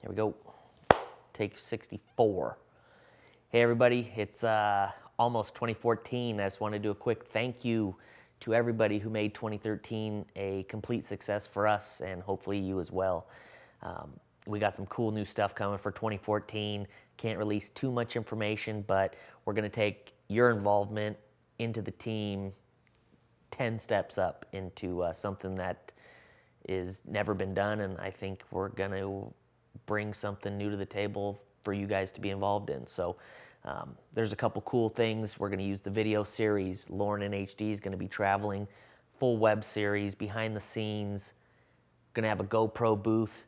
Here we go. Take 64. Hey everybody, it's almost 2014. I just want to do a quick thank you to everybody who made 2013 a complete success for us, and hopefully you as well. We got some cool new stuff coming for 2014. Can't release too much information, but we're going to take your involvement into the team 10 steps up into something that is never been done, and I think we're going to bring something new to the table for you guys to be involved in. So there's a couple cool things. We're going to use the video series. LORENinHD is going to be traveling, full web series, behind the scenes. Going to have a GoPro booth,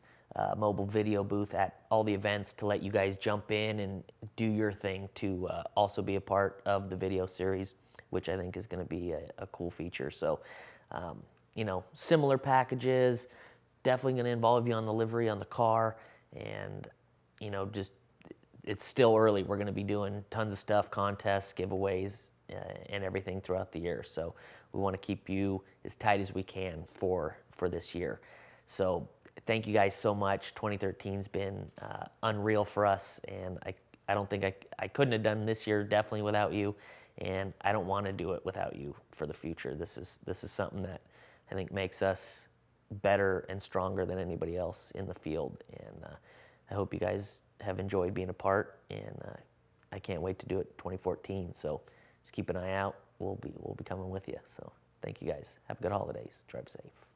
mobile video booth at all the events to let you guys jump in and do your thing, to also be a part of the video series, which I think is going to be a cool feature. So, you know, similar packages, definitely going to involve you on the livery, on the car, and, you know, just, it's still early. We're going to be doing tons of stuff, contests, giveaways, and everything throughout the year. So we want to keep you as tight as we can for this year. So thank you guys so much. 2013's been unreal for us, and I don't think I couldn't have done this year definitely without you, and I don't want to do it without you for the future. This is something that I think makes us better and stronger than anybody else in the field, and I hope you guys have enjoyed being a part, and I can't wait to do it 2014. So just keep an eye out. We'll be coming with you. So thank you guys. Have good holidays. Drive safe.